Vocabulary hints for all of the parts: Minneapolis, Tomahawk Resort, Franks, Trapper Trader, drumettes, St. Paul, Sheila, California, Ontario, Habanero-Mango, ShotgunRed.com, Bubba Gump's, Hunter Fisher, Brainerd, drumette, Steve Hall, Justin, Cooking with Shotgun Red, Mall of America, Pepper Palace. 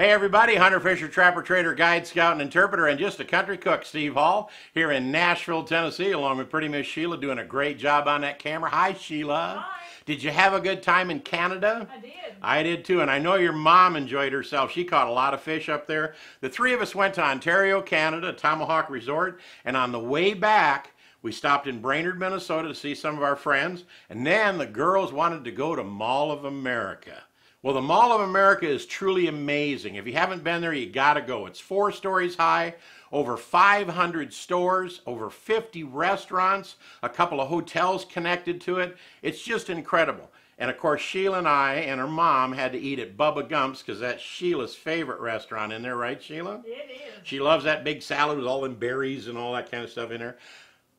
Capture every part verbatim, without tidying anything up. Hey everybody, Hunter Fisher, Trapper Trader, Guide, Scout, and Interpreter, and just a country cook, Steve Hall, here in Nashville, Tennessee, along with pretty Miss Sheila, doing a great job on that camera. Hi, Sheila. Hi. Did you have a good time in Canada? I did. I did too, and I know your mom enjoyed herself. She caught a lot of fish up there. The three of us went to Ontario, Canada, Tomahawk Resort, and on the way back, we stopped in Brainerd, Minnesota to see some of our friends, and then the girls wanted to go to Mall of America. Well, the Mall of America is truly amazing. If you haven't been there, you gotta go. It's four stories high, over five hundred stores, over fifty restaurants, a couple of hotels connected to it. It's just incredible. And of course, Sheila and I and her mom had to eat at Bubba Gump's because that's Sheila's favorite restaurant in there, right, Sheila? It is. She loves that big salad with all them berries and all that kind of stuff in there.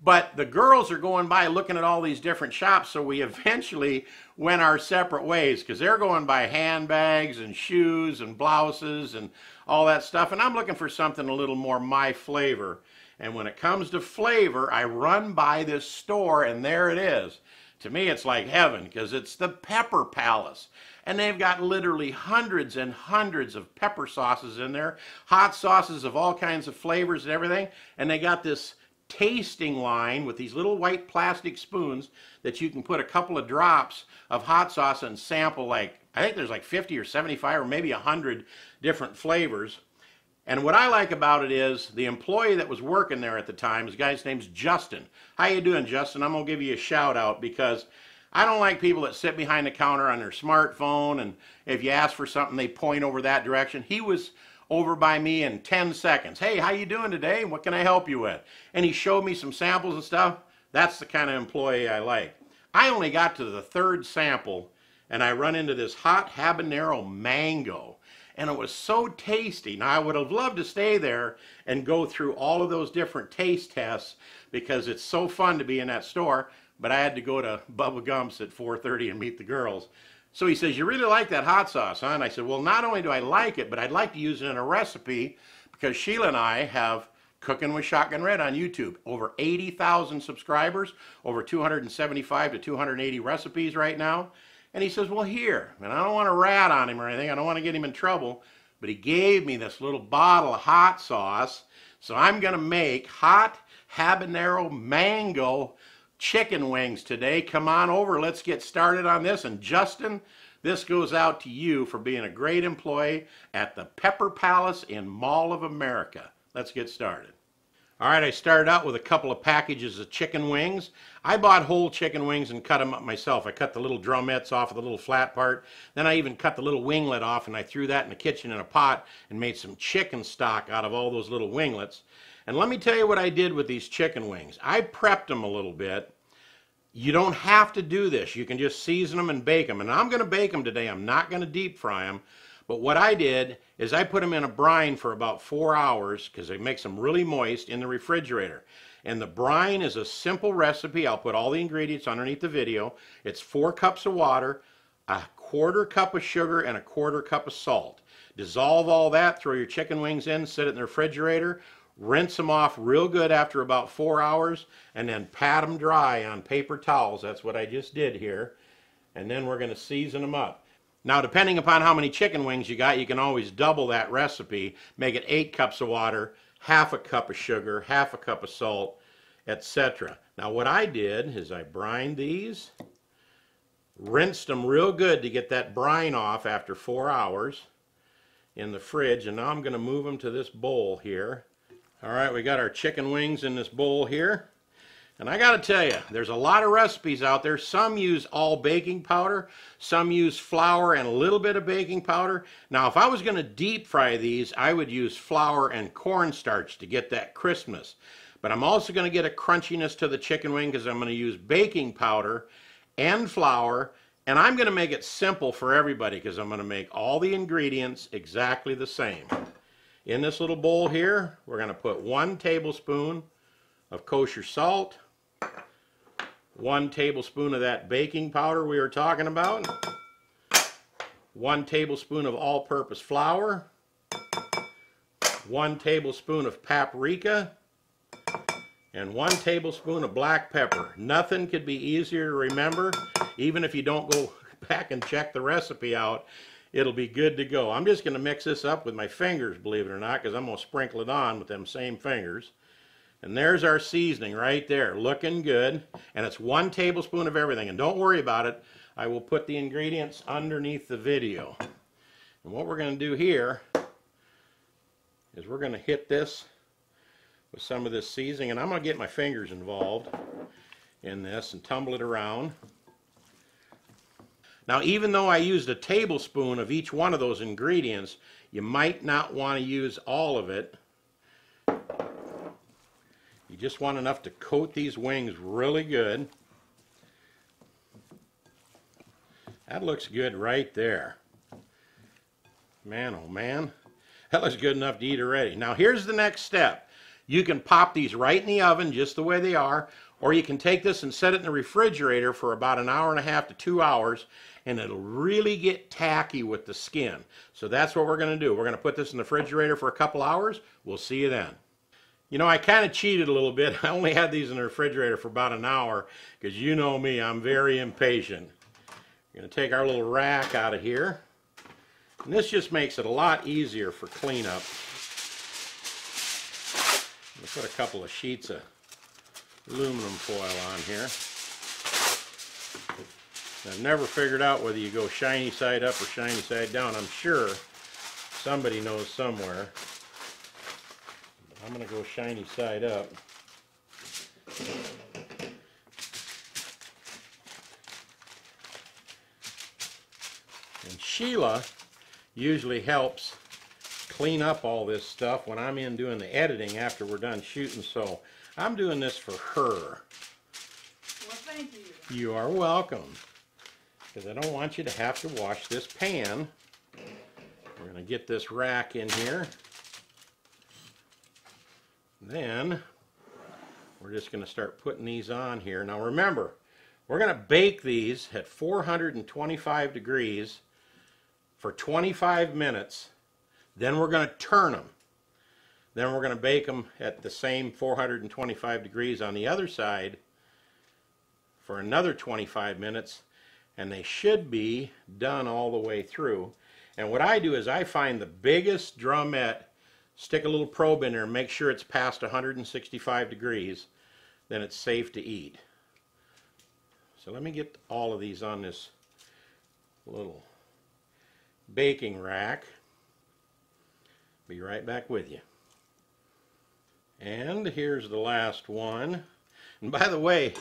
But the girls are going by looking at all these different shops, so we eventually went our separate ways because they're going by handbags and shoes and blouses and all that stuff, and I'm looking for something a little more my flavor. And when it comes to flavor, I run by this store, and there it is. To me, it's like heaven because it's the Pepper Palace. And they've got literally hundreds and hundreds of pepper sauces in there, hot sauces of all kinds of flavors and everything, and they got this tasting line with these little white plastic spoons that you can put a couple of drops of hot sauce and sample, like, I think there's like fifty or seventy-five or maybe a hundred different flavors. And what I like about it is the employee that was working there at the time, his guy's name's Justin. How you doing, Justin? I'm gonna give you a shout out because I don't like people that sit behind the counter on their smartphone, and if you ask for something, they point over that direction. He was over by me in ten seconds. Hey, how you doing today? What can I help you with? And he showed me some samples and stuff. That's the kind of employee I like. I only got to the third sample and I run into this hot habanero-mango, and it was so tasty. Now, I would have loved to stay there and go through all of those different taste tests because it's so fun to be in that store, but I had to go to Bubba Gump's at four thirty and meet the girls. So he says, you really like that hot sauce, huh? And I said, well, not only do I like it, but I'd like to use it in a recipe because Sheila and I have Cooking with Shotgun Red on YouTube. Over eighty thousand subscribers, over two hundred seventy-five to two hundred eighty recipes right now. And he says, well, here, and I don't want to rat on him or anything. I don't want to get him in trouble, but he gave me this little bottle of hot sauce. So I'm going to make hot habanero mango chicken wings today. Come on over, let's get started on this. And Justin, this goes out to you for being a great employee at the Pepper Palace in Mall of America. Let's get started. All right, I started out with a couple of packages of chicken wings. I bought whole chicken wings and cut them up myself. I cut the little drumettes off of the little flat part. Then I even cut the little winglet off, and I threw that in the kitchen in a pot and made some chicken stock out of all those little winglets. And let me tell you what I did with these chicken wings. I prepped them a little bit. You don't have to do this. You can just season them and bake them. And I'm going to bake them today. I'm not going to deep fry them. But what I did is I put them in a brine for about four hours because they make them really moist in the refrigerator. And the brine is a simple recipe. I'll put all the ingredients underneath the video. It's four cups of water, a quarter cup of sugar, and a quarter cup of salt. Dissolve all that, throw your chicken wings in, sit it in the refrigerator. Rinse them off real good after about four hours and then pat them dry on paper towels. That's what I just did here. And then we're going to season them up. Now, depending upon how many chicken wings you got, you can always double that recipe. Make it eight cups of water, half a cup of sugar, half a cup of salt, et cetera. Now, what I did is I brined these, rinsed them real good to get that brine off after four hours in the fridge. And now I'm going to move them to this bowl here. All right, we got our chicken wings in this bowl here. And I got to tell you, there's a lot of recipes out there. Some use all baking powder. Some use flour and a little bit of baking powder. Now, if I was going to deep fry these, I would use flour and cornstarch to get that crispness. But I'm also going to get a crunchiness to the chicken wing because I'm going to use baking powder and flour. And I'm going to make it simple for everybody because I'm going to make all the ingredients exactly the same. In this little bowl here, we're going to put one tablespoon of kosher salt, one tablespoon of that baking powder we were talking about, one tablespoon of all-purpose flour, one tablespoon of paprika, and one tablespoon of black pepper. Nothing could be easier to remember, even if you don't go back and check the recipe out. it'll be good to go. I'm just going to mix this up with my fingers, believe it or not, because I'm going to sprinkle it on with them same fingers. And there's our seasoning right there, looking good. And it's one tablespoon of everything. And don't worry about it. I will put the ingredients underneath the video. And what we're going to do here is we're going to hit this with some of this seasoning. And I'm going to get my fingers involved in this and tumble it around. Now, even though I used a tablespoon of each one of those ingredients, you might not want to use all of it. You just want enough to coat these wings really good. That looks good right there. Man, oh man, that looks good enough to eat already. Now here's the next step. You can pop these right in the oven just the way they are, or you can take this and set it in the refrigerator for about an hour and a half to two hours, and it'll really get tacky with the skin. So that's what we're gonna do. We're gonna put this in the refrigerator for a couple hours. We'll see you then. You know, I kind of cheated a little bit. I only had these in the refrigerator for about an hour because you know me, I'm very impatient. We're going to take our little rack out of here. And this just makes it a lot easier for cleanup. I'm going to put a couple of sheets of aluminum foil on here. I've never figured out whether you go shiny side up or shiny side down. I'm sure somebody knows somewhere. I'm going to go shiny side up. And Sheila usually helps clean up all this stuff when I'm in doing the editing after we're done shooting, so I'm doing this for her. Well, thank you. You are welcome. Because I don't want you to have to wash this pan. We're going to get this rack in here. Then we're just going to start putting these on here. Now remember, we're going to bake these at four hundred twenty-five degrees for twenty-five minutes. Then we're going to turn them. Then we're going to bake them at the same four hundred twenty-five degrees on the other side for another twenty-five minutes, and they should be done all the way through. And what I do is I find the biggest drumette, stick a little probe in there and make sure it's past one hundred sixty-five degrees, then it's safe to eat. So let me get all of these on this little baking rack. Be right back with you. And here's the last one. And by the way,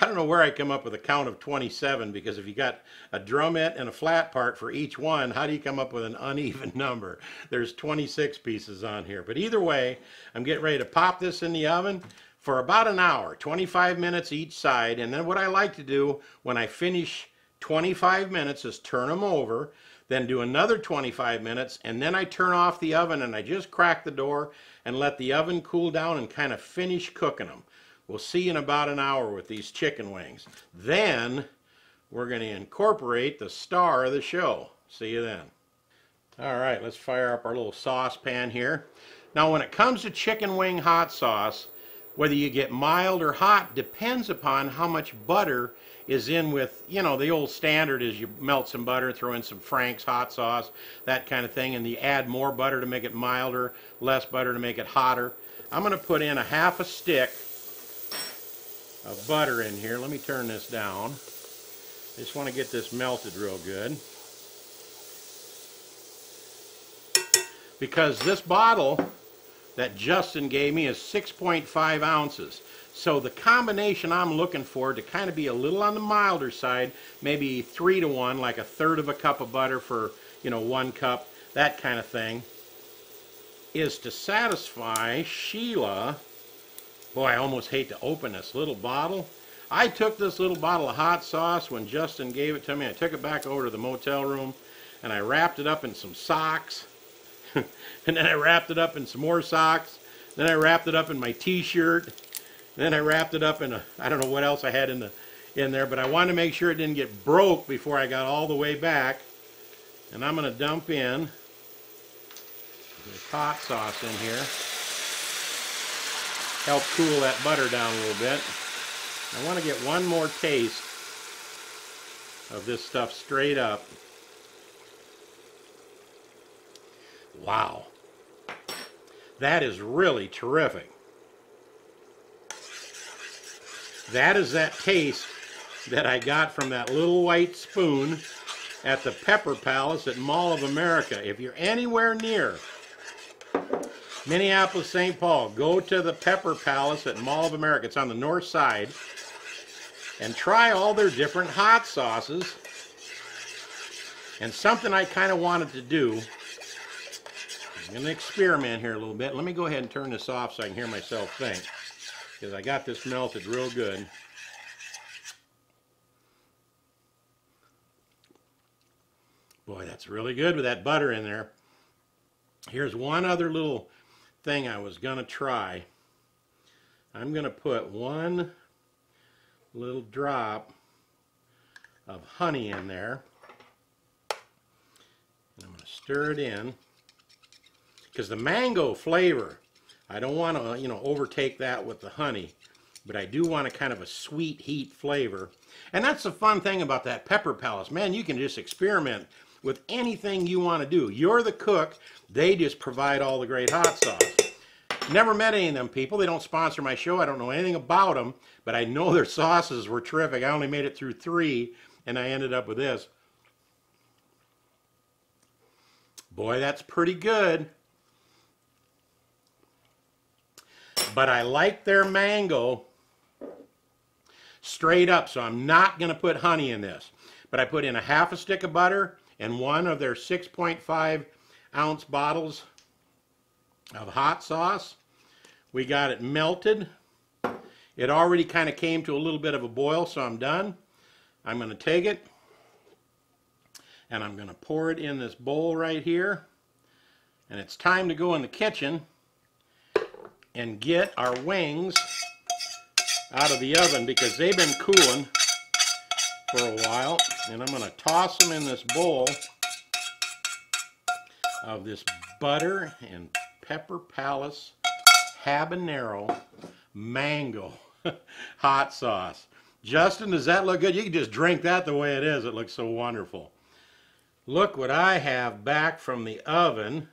I don't know where I come up with a count of twenty-seven, because if you got a drumette and a flat part for each one, how do you come up with an uneven number? There's twenty-six pieces on here. But either way, I'm getting ready to pop this in the oven for about an hour, twenty-five minutes each side. And then what I like to do when I finish twenty-five minutes is turn them over, then do another twenty-five minutes, and then I turn off the oven and I just crack the door and let the oven cool down and kind of finish cooking them. We'll see you in about an hour with these chicken wings. Then we're going to incorporate the star of the show. See you then. All right, let's fire up our little saucepan here. Now, when it comes to chicken wing hot sauce, whether you get mild or hot depends upon how much butter is in with, you know, the old standard is you melt some butter, throw in some Frank's hot sauce, that kind of thing, and you add more butter to make it milder, less butter to make it hotter. I'm going to put in a half a stick of butter in here. Let me turn this down. I just want to get this melted real good, because this bottle that Justin gave me is six point five ounces. So the combination I'm looking for, to kind of be a little on the milder side, maybe three to one, like a third of a cup of butter for, you know, one cup, that kind of thing, is to satisfy Sheila. Boy, I almost hate to open this little bottle. I took this little bottle of hot sauce when Justin gave it to me. I took it back over to the motel room, and I wrapped it up in some socks. And then I wrapped it up in some more socks. Then I wrapped it up in my t-shirt. Then I wrapped it up in a, I don't know what else I had in, the, in there, but I wanted to make sure it didn't get broke before I got all the way back. And I'm going to dump in this hot sauce in here. Help cool that butter down a little bit. I want to get one more taste of this stuff straight up. Wow. That is really terrific. That is that taste that I got from that little white spoon at the Pepper Palace at Mall of America. If you're anywhere near Minneapolis, Saint Paul, go to the Pepper Palace at Mall of America. It's on the north side. And try all their different hot sauces. And something I kind of wanted to do, I'm going to experiment here a little bit. Let me go ahead and turn this off so I can hear myself think, because I got this melted real good. Boy, that's really good with that butter in there. Here's one other little thing I was going to try. I'm going to put one little drop of honey in there. I'm going to stir it in, because the mango flavor, I don't want to, you know, overtake that with the honey, but I do want a kind of a sweet heat flavor. And that's the fun thing about that Pepper Palace. Man, you can just experiment with anything you want to do. You're the cook. They just provide all the great hot sauce. Never met any of them people. They don't sponsor my show. I don't know anything about them, but I know their sauces were terrific. I only made it through three, and I ended up with this. Boy, that's pretty good. But I like their mango straight up, so I'm not going to put honey in this. But I put in a half a stick of butter and one of their six point five ounce bottles of hot sauce. We got it melted. It already kind of came to a little bit of a boil, so I'm done. I'm going to take it, and I'm going to pour it in this bowl right here. And it's time to go in the kitchen and get our wings out of the oven, because they've been cooling for a while. And I'm going to toss them in this bowl of this butter and Pepper Palace habanero mango hot sauce. Justin, does that look good? You can just drink that the way it is. It looks so wonderful. Look what I have back from the oven.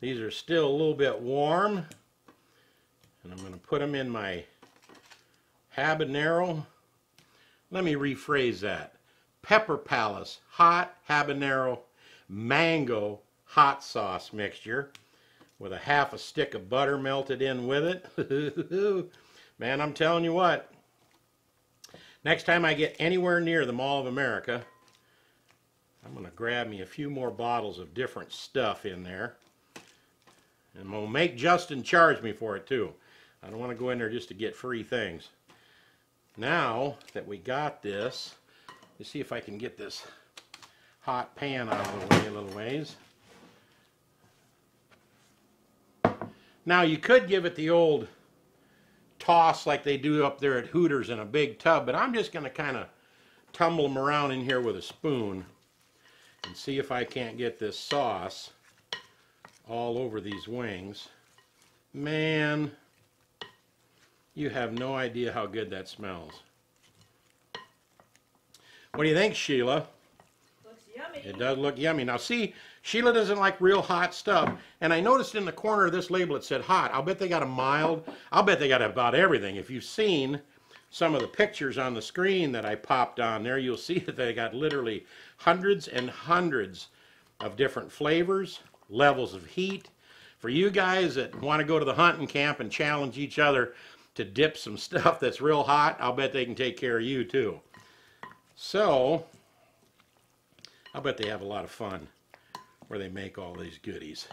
These are still a little bit warm. And I'm going to put them in my habanero. Let me rephrase that. Pepper Palace hot habanero mango hot sauce mixture with a half a stick of butter melted in with it. Man, I'm telling you what. Next time I get anywhere near the Mall of America, I'm going to grab me a few more bottles of different stuff in there. And we'll make Justin charge me for it too. I don't want to go in there just to get free things. Now that we got this, let's see if I can get this hot pan out of the way a little ways. Now you could give it the old toss like they do up there at Hooters in a big tub, but I'm just going to kind of tumble them around in here with a spoon and see if I can't get this sauce all over these wings. Man, you have no idea how good that smells. What do you think, Sheila? Looks yummy. It does look yummy. Now see, Sheila doesn't like real hot stuff, and I noticed in the corner of this label it said hot. I'll bet they got a mild. I'll bet they got about everything. If you've seen some of the pictures on the screen that I popped on there, you'll see that they got literally hundreds and hundreds of different flavors, levels of heat. For you guys that want to go to the hunting camp and challenge each other to dip some stuff that's real hot, I'll bet they can take care of you too. So, I'll bet they have a lot of fun where they make all these goodies.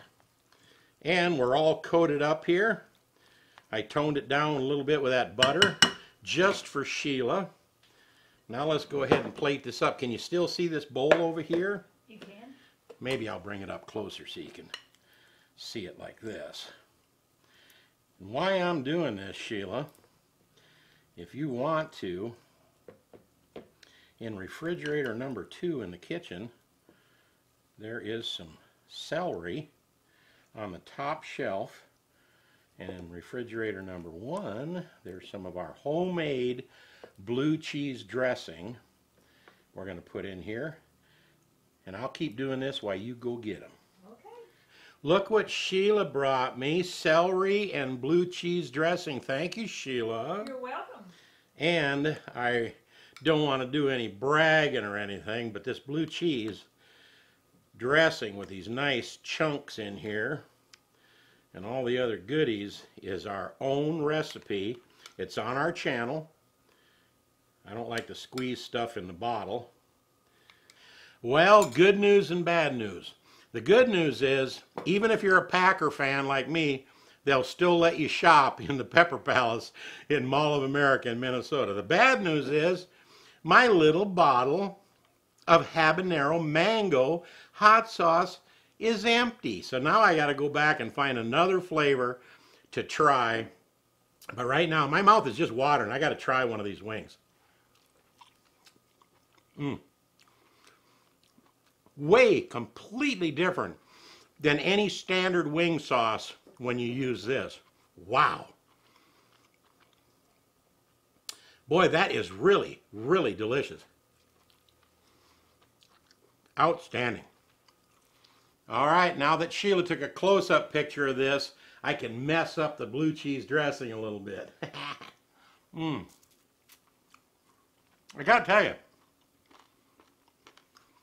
And we're all coated up here. I toned it down a little bit with that butter just for Sheila. Now let's go ahead and plate this up. Can you still see this bowl over here? You can. Maybe I'll bring it up closer so you can see it like this. And why I'm doing this, Sheila, if you want to, in refrigerator number two in the kitchen, there is some celery on the top shelf, and in refrigerator number one, there's some of our homemade blue cheese dressing we're going to put in here. And I'll keep doing this while you go get them. Okay. Look what Sheila brought me, celery and blue cheese dressing. Thank you, Sheila. You're welcome. And I don't want to do any bragging or anything, but this blue cheese dressing with these nice chunks in here and all the other goodies is our own recipe. It's on our channel. I don't like to squeeze stuff in the bottle. Well, good news and bad news. The good news is, even if you're a Packer fan like me, they'll still let you shop in the Pepper Palace in Mall of America in Minnesota. The bad news is, my little bottle of Habanero-Mango hot sauce is empty. So now I got to go back and find another flavor to try. But right now, my mouth is just watering. I got to try one of these wings. Mmm. Way completely different than any standard wing sauce when you use this. Wow. Boy, that is really, really delicious. Outstanding. All right, now that Sheila took a close-up picture of this, I can mess up the blue cheese dressing a little bit. Mmm. I gotta tell you,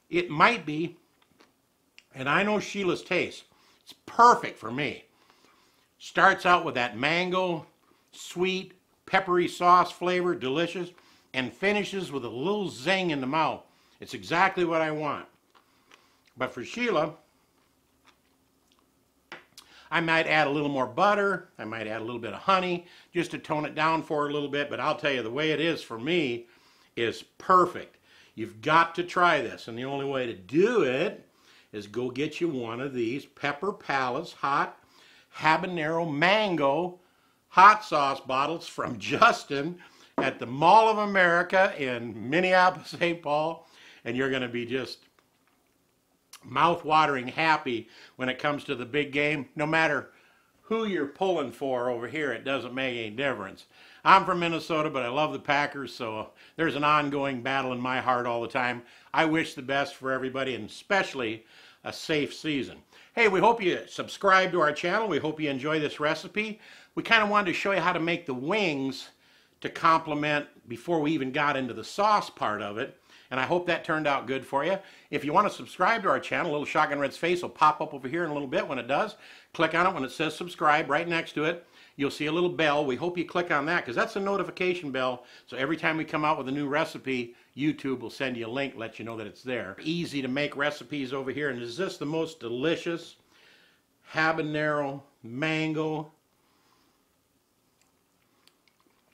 it might be, and I know Sheila's taste, it's perfect for me. Starts out with that mango, sweet, peppery sauce flavor, delicious, and finishes with a little zing in the mouth. It's exactly what I want. But for Sheila, I might add a little more butter, I might add a little bit of honey, just to tone it down for her a little bit, but I'll tell you, the way it is for me is perfect. You've got to try this, and the only way to do it is go get you one of these Pepper Palace hot habanero mango hot sauce bottles from Justin at the Mall of America in Minneapolis, Saint Paul, and you're going to be just mouth-watering happy when it comes to the big game. No matter who you're pulling for over here, it doesn't make any difference. I'm from Minnesota, but I love the Packers, so there's an ongoing battle in my heart all the time. I wish the best for everybody, and especially a safe season. Hey, we hope you subscribe to our channel. We hope you enjoy this recipe. We kind of wanted to show you how to make the wings to complement before we even got into the sauce part of it, and I hope that turned out good for you. If you want to subscribe to our channel, little Shotgun Red's face will pop up over here in a little bit. When it does, click on it. When it says subscribe, right next to it, you'll see a little bell. We hope you click on that, because that's a notification bell. So every time we come out with a new recipe, YouTube will send you a link, let you know that it's there. Easy to make recipes over here. And is this the most delicious habanero mango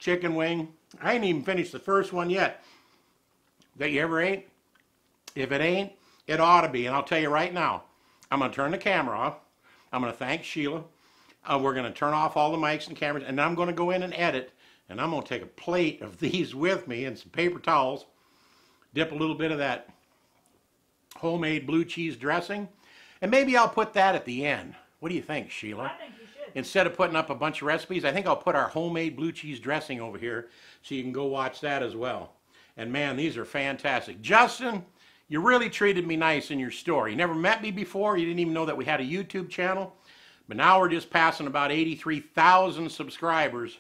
chicken wing? I ain't even finished the first one yet that you ever ate. If it ain't, it ought to be. And I'll tell you right now, I'm going to turn the camera off. I'm going to thank Sheila. Uh, we're going to turn off all the mics and cameras, and I'm going to go in and edit, and I'm going to take a plate of these with me and some paper towels, dip a little bit of that homemade blue cheese dressing, and maybe I'll put that at the end. What do you think, Sheila? I think you should. Instead of putting up a bunch of recipes, I think I'll put our homemade blue cheese dressing over here so you can go watch that as well. And man, these are fantastic. Justin, you really treated me nice in your store. You never met me before. You didn't even know that we had a YouTube channel. But now we're just passing about eighty-three thousand subscribers.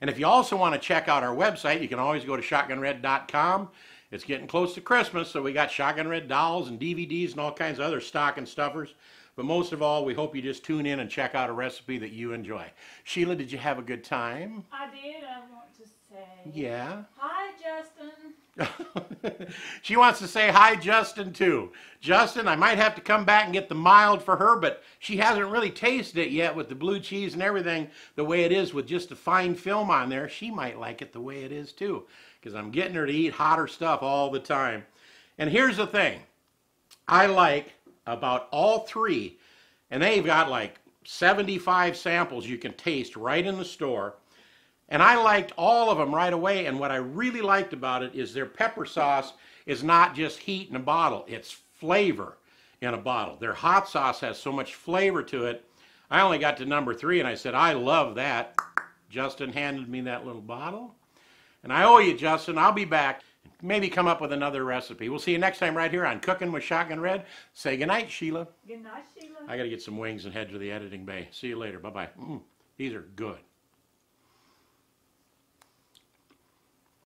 And if you also want to check out our website, you can always go to Shotgun Red dot com. It's getting close to Christmas, so we got Shotgun Red dolls and D V Ds and all kinds of other stock and stuffers. But most of all, we hope you just tune in and check out a recipe that you enjoy. Sheila, did you have a good time? I did. I want to say... Yeah? Hi, Justin. She wants to say hi, Justin, too. Justin, I might have to come back and get the mild for her, but she hasn't really tasted it yet with the blue cheese and everything the way it is with just the fine film on there. She might like it the way it is, too, because I'm getting her to eat hotter stuff all the time. And here's the thing I like about all three, and they've got like seventy-five samples you can taste right in the store. And I liked all of them right away, and what I really liked about it is their pepper sauce is not just heat in a bottle, it's flavor in a bottle. Their hot sauce has so much flavor to it. I only got to number three, and I said, I love that. Justin handed me that little bottle. And I owe you, Justin. I'll be back. maybe come up with another recipe. We'll see you next time right here on Cooking with Shotgun Red. Say goodnight, Sheila. Goodnight, Sheila. I got to get some wings and head to the editing bay. See you later. Bye-bye. Mm, these are good.